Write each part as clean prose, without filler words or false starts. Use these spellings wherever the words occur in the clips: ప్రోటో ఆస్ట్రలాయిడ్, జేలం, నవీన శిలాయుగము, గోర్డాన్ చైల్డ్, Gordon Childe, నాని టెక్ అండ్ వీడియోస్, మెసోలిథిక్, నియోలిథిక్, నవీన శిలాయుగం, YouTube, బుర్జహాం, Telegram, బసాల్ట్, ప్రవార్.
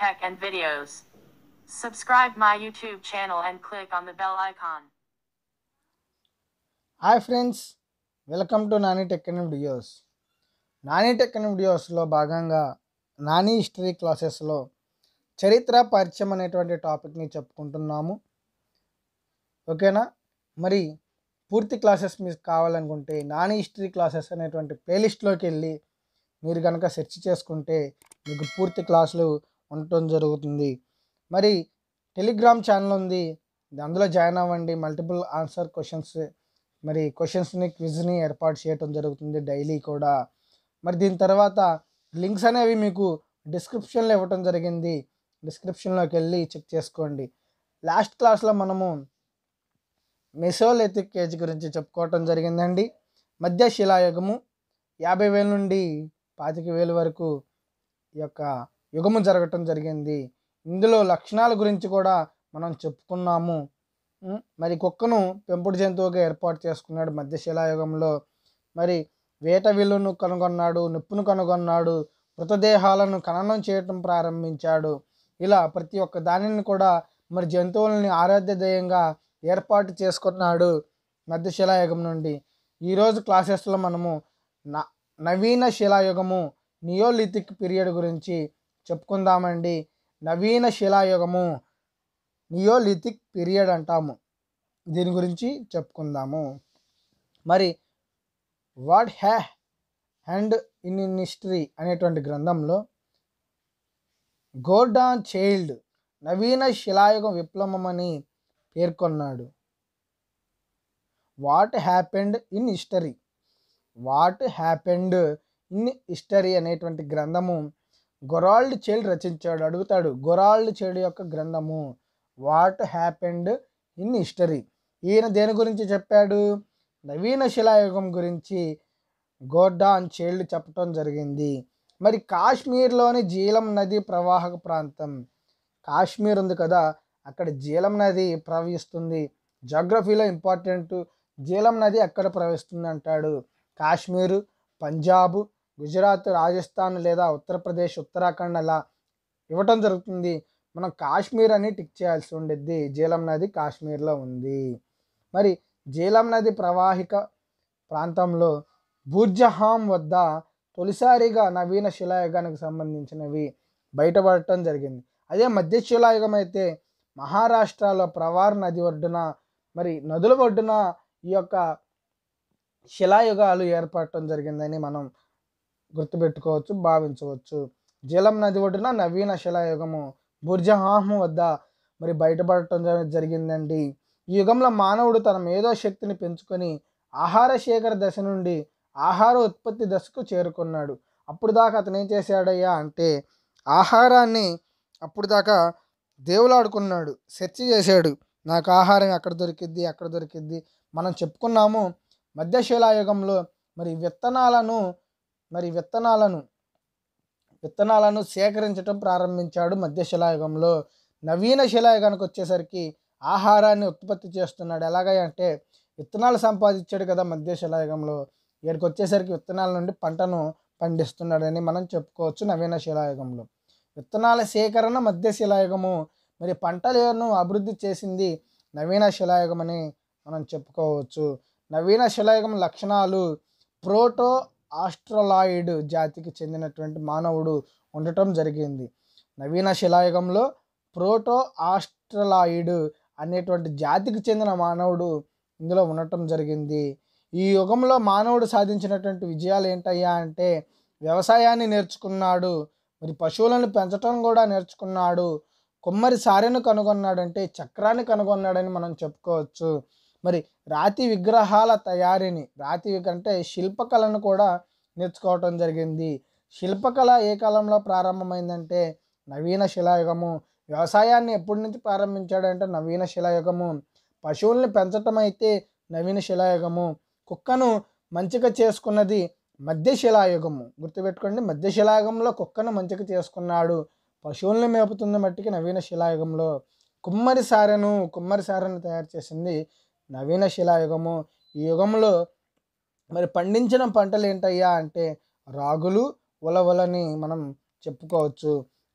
tech and videos. Subscribe my YouTube channel and click on the bell icon. Hi friends, welcome to Nani Tech and Videos. Nani Tech and Videos lo bhaganga Nani history classes lo charitra parichayam anetuvanti topic ni cheppukuntunnamu. Okay na? Mari పూర్తి classes మీకు కావాలనుకుంటే Nani history classes అనేటువంటి ప్లేలిస్ట్లోకి వెళ్ళి మీరు కనుక search చేసుకుంటే మీకు పూర్తి క్లాసులు ఉండటం జరుగుతుంది. మరి టెలిగ్రామ్ ఛానల్ ఉంది, అందులో జాయిన్ అవ్వండి. మల్టిపుల్ ఆన్సర్ క్వశ్చన్స్, మరి క్వశ్చన్స్ని క్విజ్ని ఏర్పాటు చేయడం జరుగుతుంది డైలీ కూడా. మరి దీని తర్వాత లింక్స్ అనేవి మీకు డిస్క్రిప్షన్లో ఇవ్వటం జరిగింది, డిస్క్రిప్షన్లోకి వెళ్ళి చెక్ చేసుకోండి. లాస్ట్ క్లాస్లో మనము మెసోలిథిక్ ఏజ్ గురించి చెప్పుకోవటం జరిగిందండి. మధ్య శిలాయుగము 50,000 నుండి 25,000 వరకు ఈ యొక్క యుగము జరగటం జరిగింది. ఇందులో లక్షణాల గురించి కూడా మనం చెప్పుకున్నాము. మరి కుక్కను పెంపుడు జంతువుగా ఏర్పాటు చేసుకున్నాడు మధ్య శిలాయుగంలో. మరి వేట విలువను కనుగొన్నాడు, నిప్పును కనుగొన్నాడు, మృతదేహాలను ఖననం చేయటం ప్రారంభించాడు. ఇలా ప్రతి ఒక్క దానిని కూడా మరి జంతువులని ఆరాధ్య దైవంగా ఏర్పాటు చేసుకున్నాడు మధ్య శిలాయుగం నుండి. ఈరోజు క్లాసెస్లో మనము నవీన శిలాయుగము నియోలిథిక్ పీరియడ్ గురించి చెప్పుకుందామండి. నవీన శిలాయుగము నియోలిథిక్ పీరియడ్ అంటాము, దీని గురించి చెప్పుకుందాము. మరి వాట్ హ్యా హ్యాండ్ ఇన్ ఇన్ హిస్టరీ అనేటువంటి గ్రంథంలో గోర్డాన్ చైల్డ్ నవీన శిలాయుగం విప్లవం అని పేర్కొన్నాడు. వాట్ హ్యాపెండ్ ఇన్ హిస్టరీ అనేటువంటి గ్రంథము గొరాల్డ్ చైల్డ్ రచించాడు. అడుగుతాడు గొరాల్డ్ చైల్డ్ యొక్క గ్రంథము వాట్ హ్యాపెండ్ ఇన్ హిస్టరీ. ఈయన దేని గురించి చెప్పాడు? నవీన శిలాయుగం గురించి గోర్డాన్ చైల్డ్ చెప్పటం జరిగింది. మరి కాశ్మీర్లోని జీలం నది ప్రవాహక ప్రాంతం, కాశ్మీర్ ఉంది కదా, అక్కడ జేలం నది ప్రవహిస్తుంది. జాగ్రఫీలో ఇంపార్టెంట్, జేలం నది ఎక్కడ ప్రవహిస్తుంది అంటాడు. కాశ్మీరు, పంజాబ్, గుజరాత్, రాజస్థాన్ లేదా ఉత్తరప్రదేశ్, ఉత్తరాఖండ్ అలా ఇవ్వటం జరుగుతుంది. మనం కాశ్మీర్ అని టిక్ చేయాల్సి ఉండేది. జేలం నది కాశ్మీర్లో ఉంది. మరి జేలం నది ప్రవాహిక ప్రాంతంలో బుర్జహాం వద్ద తొలిసారిగా నవీన శిలాయుగానికి సంబంధించినవి బయటపడటం జరిగింది. అదే మధ్య శిలాయుగం అయితే మహారాష్ట్రలో ప్రవార్ నది ఒడ్డున, మరి నదుల ఒడ్డున ఈ యొక్క శిలాయుగాలు ఏర్పడటం జరిగిందని మనం గుర్తుపెట్టుకోవచ్చు, భావించవచ్చు. జలం నది ఒడ్డున నవీన శిలాయుగము బుర్జహాం వద్ద మరి బయటపడటం జరిగిందండి. ఈ యుగంలో మానవుడు తన మేధో శక్తిని పెంచుకొని ఆహార శేఖర దశ నుండి ఆహార ఉత్పత్తి దశకు చేరుకున్నాడు. అప్పుడు దాకా అతను ఏం చేశాడయ్యా అంటే ఆహారాన్ని అప్పుడు దాకా దేవులాడుకున్నాడు, సెర్చ్ చేశాడు. నాకు ఆహారం ఎక్కడ దొరికిద్ది, ఎక్కడ దొరికిద్ది. మనం చెప్పుకున్నాము మధ్య శిలాయుగంలో మరి విత్తనాలను సేకరించడం ప్రారంభించాడు మధ్య శిలాయుగంలో. నవీన శిలాయుగానికి వచ్చేసరికి ఆహారాన్ని ఉత్పత్తి చేస్తున్నాడు. ఎలాగంటే విత్తనాలు సంపాదించాడు కదా మధ్య శిలాయుగంలో, ఇక్కడికి వచ్చేసరికి విత్తనాల నుండి పంటను పండిస్తున్నాడని మనం చెప్పుకోవచ్చు. నవీన శిలాయుగంలో విత్తనాల సేకరణ మధ్య శిలాయుగము, మరి పంటలను అభివృద్ధి చేసింది నవీన శిలాయుగం అని మనం చెప్పుకోవచ్చు. నవీన శిలాయుగం లక్షణాలు ప్రోటో ఆస్ట్రలాయిడ్ జాతికి చెందినటువంటి మానవుడు ఉండటం జరిగింది. నవీన శిలాయుగంలో ప్రోటో ఆస్ట్రలాయిడ్ అనేటువంటి జాతికి చెందిన మానవుడు ఇందులో ఉండటం జరిగింది. ఈ యుగంలో మానవుడు సాధించినటువంటి విజయాలు ఏంటయ్యా అంటే వ్యవసాయాన్ని నేర్చుకున్నాడు, మరి పశువులను పెంచడం కూడా నేర్చుకున్నాడు, కొమ్మరి సారెను కనుగొన్నాడంటే చక్రాన్ని కనుగొన్నాడని మనం చెప్పుకోవచ్చు. మరి రాతి విగ్రహాల తయారీని, రాతి అంటే శిల్పకళను కూడా నేర్చుకోవటం జరిగింది. శిల్పకళ ఏ కాలంలో ప్రారంభమైందంటే నవీన శిలాయుగము. వ్యవసాయాన్ని ఎప్పటి నుంచి ప్రారంభించాడంటే నవీన శిలాయుగము. పశువుల్ని పెంచటం అయితే నవీన శిలాయుగము. కుక్కను మంచిగా చేసుకున్నది మధ్య శిలాయుగము. గుర్తుపెట్టుకోండి, మధ్య శిలాయుగంలో కుక్కను మంచిగా చేసుకున్నాడు. పశువుల్ని మేపుతున్న మట్టికి నవీన శిలాయుగంలో. కుమ్మరి సారెను తయారు చేసింది నవీన శిలాయుగము. ఈ యుగంలో మరి పండించిన పంటలు ఏంటయ్యా అంటే రాగులు, ఉలవలని మనం చెప్పుకోవచ్చు.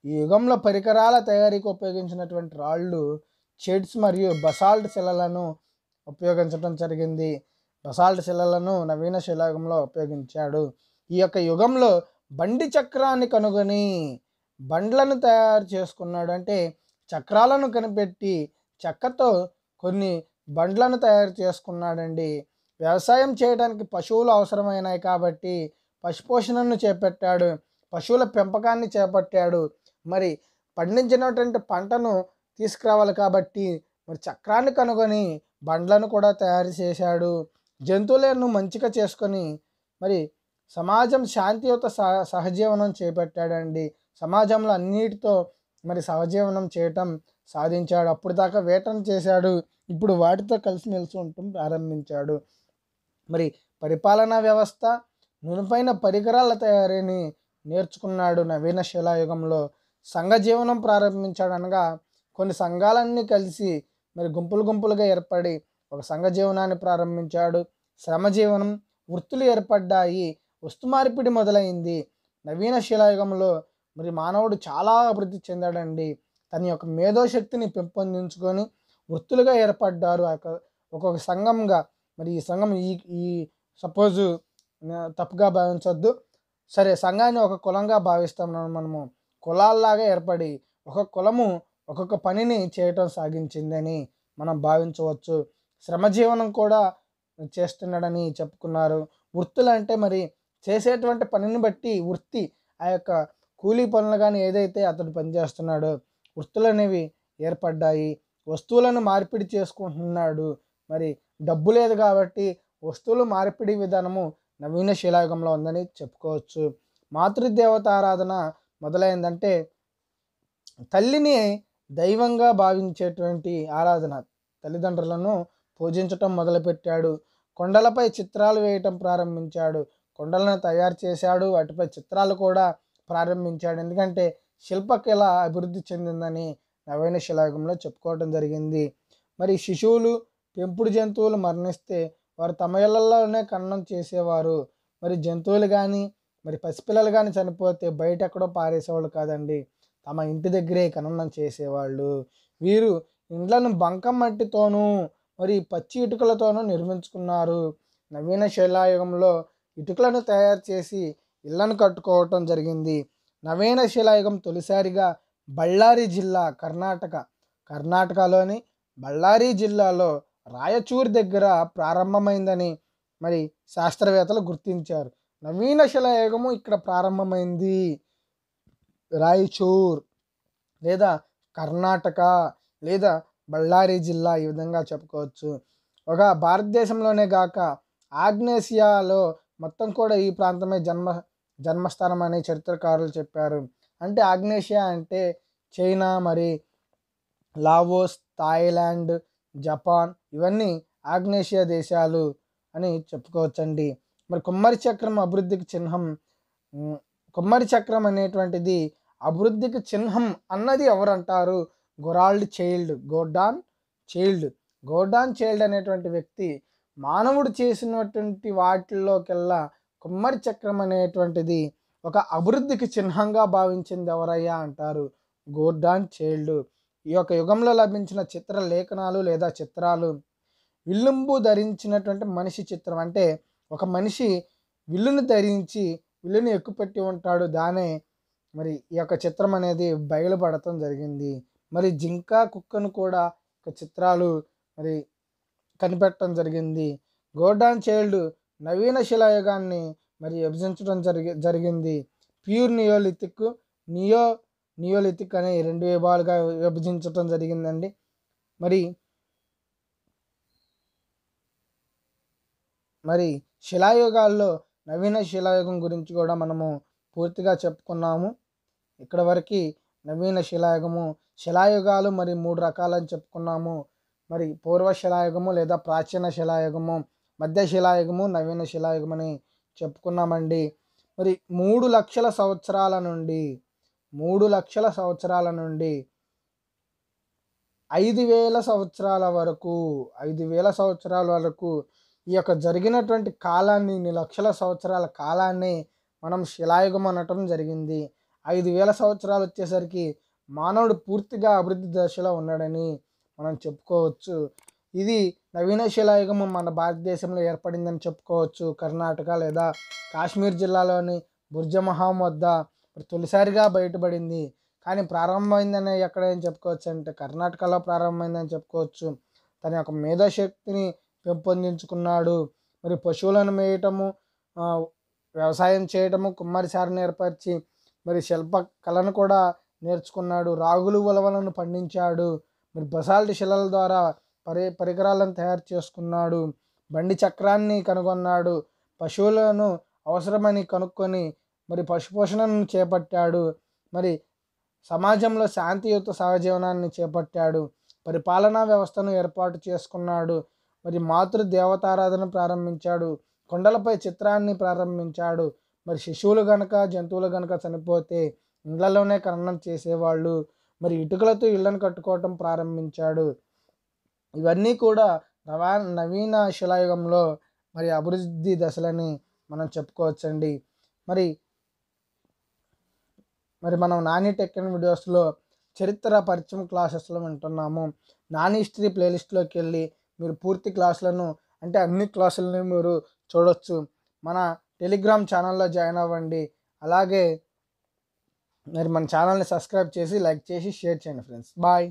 ఈ యుగంలో పరికరాల తయారీకి ఉపయోగించినటువంటి రాళ్ళు చెడ్స్ మరియు బసాల్ట్ శిలలను ఉపయోగించడం జరిగింది. బసాల్ట్ శిలలను నవీన శిలాయుగంలో ఉపయోగించాడు. ఈ యొక్క యుగంలో బండి చక్రాన్ని కనుగొని బండ్లను తయారు చేసుకున్నాడు. అంటే చక్రాలను కనిపెట్టి చెక్కతో కొన్ని బండ్లను తయారు చేసుకున్నాడండి. వ్యవసాయం చేయడానికి పశువులు అవసరమైనాయి కాబట్టి పశుపోషణను చేపట్టాడు, పశువుల పెంపకాన్ని చేపట్టాడు. మరి పండించినటువంటి పంటను తీసుకురావాలి కాబట్టి మరి చక్రాన్ని కనుగొని బండ్లను కూడా తయారు చేశాడు. జంతువులను మంచిగా చేసుకొని మరి సమాజం శాంతియుత సహజీవనం చేపట్టాడండి. సమాజంలో అన్నిటితో మరి సహజీవనం చేయటం సాధించాడు. అప్పుడు దాకా వేటను చేశాడు, ఇప్పుడు వాటితో కలిసిమెలిసి ఉండటం ప్రారంభించాడు. మరి పరిపాలనా వ్యవస్థ, నునుపైన పరికరాల తయారీని నేర్చుకున్నాడు నవీన శిలాయుగంలో. సంఘ జీవనం ప్రారంభించాడు. అనగా కొన్ని సంఘాలన్నీ కలిసి మరి గుంపులు గుంపులుగా ఏర్పడి ఒక సంఘ జీవనాన్ని ప్రారంభించాడు. శ్రమ జీవనం, వృత్తులు ఏర్పడ్డాయి, వస్తు మార్పిడి మొదలైంది. నవీన శిలాయుగంలో మరి మానవుడు చాలా అభివృద్ధి చెందాడండి. తన యొక్క మేధోశక్తిని పెంపొందించుకొని వృత్తులుగా ఏర్పడ్డారు ఒక్కొక్క సంఘంగా. మరి ఈ సంఘం ఈ సపోజు తప్పుగా భావించొద్దు, సరే సంఘాన్ని ఒక కులంగా భావిస్తాం మనము. కులాల్లాగా ఏర్పడి ఒక కులము ఒక్కొక్క పనిని చేయటం సాగించిందని మనం భావించవచ్చు. శ్రమజీవనం కూడా చేస్తున్నాడని చెప్పుకున్నారు. వృత్తులు అంటే మరి చేసేటువంటి పనిని బట్టి వృత్తి, ఆ యొక్క కూలీ పనులు కానీ ఏదైతే అతడు పనిచేస్తున్నాడో వృత్తులు అనేవి ఏర్పడ్డాయి. వస్తువులను మార్పిడి చేసుకుంటున్నాడు. మరి డబ్బు లేదు కాబట్టి వస్తువులు మార్పిడి విధానము నవీన శిలాయుగంలో ఉందని చెప్పుకోవచ్చు. మాతృదేవతారాధన మొదలైందంటే తల్లిని దైవంగా భావించేటువంటి ఆరాధన, తల్లిదండ్రులను పూజించటం మొదలుపెట్టాడు. కొండలపై చిత్రాలు వేయటం ప్రారంభించాడు. కొండలను తయారు చేశాడు, వాటిపై చిత్రాలు కూడా ప్రారంభించాడు. ఎందుకంటే శిల్పకళ అభివృద్ధి చెందిందని నవీన శిలాయుగంలో చెప్పుకోవడం జరిగింది. మరి శిశువులు, పెంపుడు జంతువులు మరణిస్తే వారు తమ ఇళ్లలోనే ఖననం చేసేవారు. మరి జంతువులు కానీ మరి పసిపిల్లలు కానీ చనిపోతే బయట ఎక్కడో పారేసేవాళ్ళు కాదండి, తమ ఇంటి దగ్గరే ఖననం చేసేవాళ్ళు. వీరు ఇండ్లను బంకం మట్టితోనూ మరి పచ్చి ఇటుకలతోనూ నిర్మించుకున్నారు. నవీన శిలాయుగంలో ఇటుకలను తయారు చేసి ఇళ్లను కట్టుకోవటం జరిగింది. నవీన శిలాయుగం తొలిసారిగా బళ్ళారి జిల్లా, కర్ణాటకలోని బళ్ళారి జిల్లాలో రాయచూరు దగ్గర ప్రారంభమైందని మరి శాస్త్రవేత్తలు గుర్తించారు. నవీన శిలాయుగము ఇక్కడ ప్రారంభమైంది. రాయచూర్ లేదా కర్ణాటక లేదా బళ్ళారి జిల్లా, ఈ విధంగా చెప్పుకోవచ్చు. ఒక భారతదేశంలోనే కాక ఆగ్నేసియాలో మొత్తం కూడా ఈ ప్రాంతమే జన్మస్థానం అని చరిత్రకారులు చెప్పారు. అంటే ఆగ్నేసియా అంటే చైనా, మరి లావోస్, థాయిలాండ్, జపాన్, ఇవన్నీ ఆగ్నేసియా దేశాలు అని చెప్పుకోవచ్చండి. మరి కుమ్మరి చక్రం అభివృద్ధికి చిహ్నం. కుమ్మరి చక్రం అనేటువంటిది అభివృద్ధికి చిహ్నం అన్నది ఎవరంటారు? గోర్డాన్ చైల్డ్ అనేటువంటి వ్యక్తి. మానవుడు చేసినటువంటి వాటిల్లోకెల్లా కుమ్మరి చక్రం అనేటువంటిది ఒక అభివృద్ధికి చిహ్నంగా భావించింది ఎవరయ్యా అంటారు? గోర్డాన్ చైల్డ్. ఈ యొక్క యుగంలో లభించిన చిత్రలేఖనాలు లేదా చిత్రాలు, విల్లుంబు ధరించినటువంటి మనిషి చిత్రం. అంటే ఒక మనిషి విల్లును ధరించి విల్లును ఎక్కుపెట్టి ఉంటాడు, దానే మరి ఈ యొక్క చిత్రం అనేది బయలుపడటం జరిగింది. మరి జింక, కుక్కను కూడా చిత్రాలు మరి కనిపెట్టడం జరిగింది. గోర్డాన్ చైల్డ్ నవీన శిలాయుగాన్ని మరి విభజించడం జరిగింది. ప్యూర్ నియోలిథిక్, నియోలిథిక్ అనే రెండు విభాగాలుగా విభజించడం జరిగిందండి. మరి శిలాయుగాల్లో నవీన శిలాయుగం గురించి కూడా మనము పూర్తిగా చెప్పుకున్నాము. ఇక్కడ వరకు నవీన శిలాయుగము, శిలాయుగాలు మరి 3 రకాలని చెప్పుకున్నాము. మరి పూర్వ శిలాయుగము లేదా ప్రాచీన శిలాయుగము, మధ్య శిలాయుగము, నవీన శిలాయుగం అని చెప్పుకున్నామండి. మరి 3 లక్షల సంవత్సరాల నుండి 5,000 సంవత్సరాల వరకు ఈ యొక్క జరిగినటువంటి కాలాన్ని, 2 లక్షల సంవత్సరాల కాలాన్ని మనం శిలాయుగం అనటం జరిగింది. 5,000 సంవత్సరాలు వచ్చేసరికి మానవుడు పూర్తిగా అభివృద్ధి దశలో ఉన్నాడని మనం చెప్పుకోవచ్చు. ఇది నవీన శిలాయుగం మన భారతదేశంలో ఏర్పడిందని చెప్పుకోవచ్చు. కర్ణాటక లేదా కాశ్మీర్ జిల్లాలోని బుర్జమహాం వద్ద తొలిసారిగా బయటపడింది. కానీ ప్రారంభమైందని ఎక్కడ ఏం చెప్పుకోవచ్చు అంటే కర్ణాటకలో ప్రారంభమైందని చెప్పుకోవచ్చు. తన యొక్క మేధాశక్తిని పెంపొందించుకున్నాడు. మరి పశువులను మేయటము, వ్యవసాయం చేయటము, కుమ్మరిసారిని ఏర్పరిచి మరి శిల్ప కళను కూడా నేర్చుకున్నాడు. రాగులు ఉలవలను పండించాడు. మరి బసాల్ట్ శిలల ద్వారా పరికరాలను తయారు చేసుకున్నాడు. బండి చక్రాన్ని కనుగొన్నాడు. పశువులను అవసరమని కనుక్కొని మరి పశుపోషణను చేపట్టాడు. మరి సమాజంలో శాంతియుత సహజీవనాన్ని చేపట్టాడు. పరిపాలనా వ్యవస్థను ఏర్పాటు చేసుకున్నాడు. మరి మాతృ దేవతారాధన ప్రారంభించాడు. కొండలపై చిత్రాన్ని ప్రారంభించాడు. మరి శిశువులు గనక జంతువులు గనక చనిపోతే ఇళ్లలోనే ఖననం చేసేవాళ్ళు. మరి ఇటుకలతో ఇళ్లను కట్టుకోవటం ప్రారంభించాడు. ఇవన్నీ కూడా నవీన శిలాయుగంలో మరి అభివృద్ధి దశలని మనం చెప్పుకోవచ్చండి. మరి మరి మనం నాని టెక్ వీడియోస్లో చరిత్ర పరిచయం క్లాసెస్లో వింటున్నాము. నాని హిస్టరీ ప్లేలిస్ట్లోకి వెళ్ళి మీరు పూర్తి క్లాసులను అంటే అన్ని క్లాసులను మీరు చూడవచ్చు. మన టెలిగ్రామ్ ఛానల్లో జాయిన్ అవ్వండి. అలాగే మరి మన ఛానల్ని సబ్స్క్రైబ్ చేసి లైక్ చేసి షేర్ చేయండి ఫ్రెండ్స్. బాయ్.